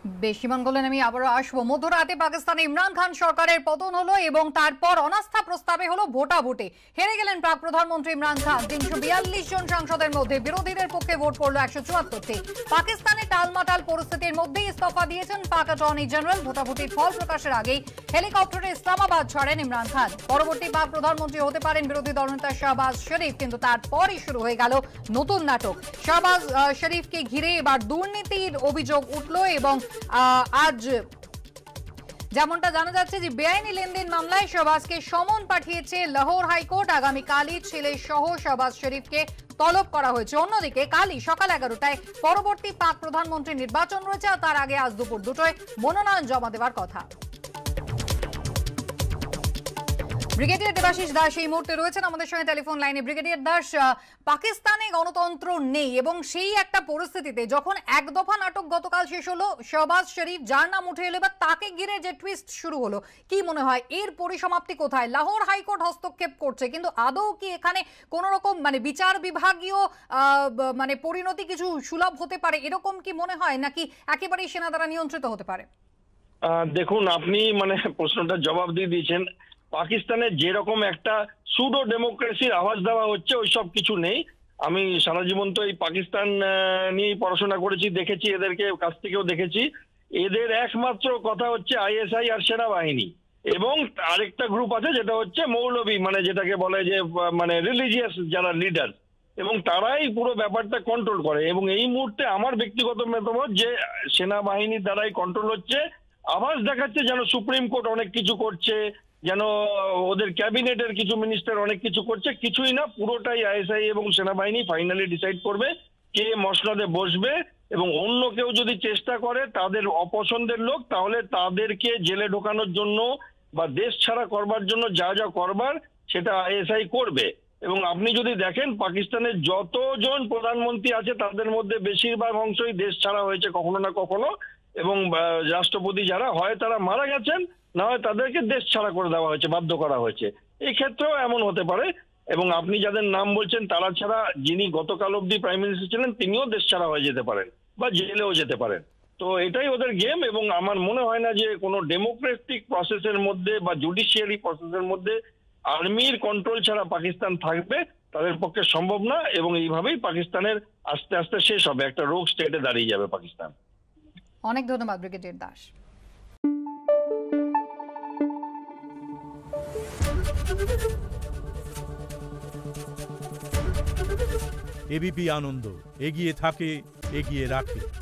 टालमाटाल परिस्थितिर मध्य इस्तफा दिएছেন पाक attorney general भोटाभुटिर फल प्रकाशेर आगे हेलिकप्टारे इस्लामाबाद छाड़ेन इमरान खान परवर्ती पाक प्रधानमंत्री होते पारेन बिरोधी दलनेता शाहबाज शरीफ किन्तु तारपरই शुरू হয়ে গেল নতুন নাটক। শাহবাজ শরীফকে ঘিরে এবার দুর্নীতির অভিযোগ উঠল এবং আজ যেমনটা জানা যাচ্ছে যে বেআইনি লেনদেন মামলায় শাহবাজকে সমন পাঠিয়েছে লাহোর হাইকোর্ট। আগামীকালই ছেলে সহ শাহবাজ শরীফকে তলব করা হয়েছে। অন্যদিকে কালই সকাল ১১টায় পরবর্তী পাক প্রধানমন্ত্রী নির্বাচন রয়েছে, তার আগে আজ দুপুর ২টায় মনোনয়ন জমা দেওয়ার কথা। ব্রিগেডিয়ার দেবাশিস দাস এই মুহূর্তে রয়েছেন আমাদের সঙ্গে টেলিফোন লাইনে। ব্রিগেডিয়ার দাস, পাকিস্তানে গণতন্ত্র নেই এবং সেই একটা পরিস্থিতিতে যখন এক দফা নাটক গতকাল শেষ হলো, শাহবাজ শরীফ যার নাম উঠে এলো বা তাকে ঘিরে যে টুইস্ট শুরু হলো, কি মনে হয় এর পরিসমাপ্তি কোথায়? লাহোর হাইকোর্ট হস্তক্ষেপ করছে, কিন্তু আদৌ কি এখানে কোনো রকম বিচার বিভাগীয় পরিণতি কিছু সুলভ হতে পারে এরকম কি মনে হয়, নাকি একেবারেই সেনা দ্বারা নিয়ন্ত্রিত হতে পারে? দেখুন, আপনি প্রশ্নটা জবাব দিয়ে দিয়েছেন। পাকিস্তানে যেরকম একটা সুডো ডেমোক্রেসির আওয়াজ দেওয়া হচ্ছে ওই সব কিছু নেই। আমি সারা জীবন তো এই পাকিস্তান নিয়ে পড়াশোনা করেছি, দেখেছি, এদেরকে কাছ থেকেও দেখেছি। এদের একমাত্র কথা হচ্ছে আইএসআই আর সেনাবাহিনী, এবং আরেকটা গ্রুপ আছে যেটা হচ্ছে মৌলবী, যেটাকে বলে যে রিলিজিয়াস যারা লিডার, এবং তারাই পুরো ব্যাপারটা কন্ট্রোল করে। এবং এই মুহূর্তে আমার ব্যক্তিগত মতামত যে সেনাবাহিনীর দ্বারাই কন্ট্রোল হচ্ছে। আওয়াজ দেখাচ্ছে যেন সুপ্রিম কোর্ট অনেক কিছু করছে, যেন ওদের ক্যাবিনেটের কিছু মিনিস্টার অনেক কিছু করছে, কিছুই না। পুরোটাই আইএসআই এবং সেনাবাহিনী ফাইনালি ডিসাইড করবে কে মসনদে বসবে, এবং অন্য কেউ যদি চেষ্টা করে তাদের অপছন্দের লোক, তাহলে তাদেরকে জেলে ঢোকানোর জন্য বা দেশ ছাড়া করবার জন্য যা যা করবার সেটা আইএসআই করবে। এবং আপনি যদি দেখেন পাকিস্তানের যতজন প্রধানমন্ত্রী আছে তাদের মধ্যে বেশিরভাগ অংশই দেশ ছাড়া হয়েছে কখনো না কখনো, এবং রাষ্ট্রপতি যারা হয় তারা মারা গেছেন, না হয় তাদেরকে দেশ ছাড়া করে দেওয়া হয়েছে, বাধ্য করা হয়েছে। এই ক্ষেত্রেও এমন হতে পারে। এবং আপনি যাদের নাম বলছেন তারা ছাড়া যিনি গতকাল অবধি প্রাইম মিনিস্টার ছিলেন তিনিও দেশ ছাড়া হয়ে যেতে পারেন বা জেলেও যেতে পারেন। তো এটাই ওদের গেম, এবং আমার মনে হয় না যে কোনো ডেমোক্রেটিক প্রসেসের মধ্যে বা জুডিশিয়ারি প্রসেসের মধ্যে আর্মির কন্ট্রোল ছাড়া পাকিস্তান থাকবে তাদের পক্ষে সম্ভব না, এবং এইভাবেই পাকিস্তানের আস্তে আস্তে শেষ হবে, একটা রোগ স্টেটে দাঁড়িয়ে যাবে পাকিস্তান। অনেক ধন্যবাদ ব্রিগেডিয়ার দাস। এবিপি আনন্দ এগিয়ে থাকে, এগিয়ে রাখে।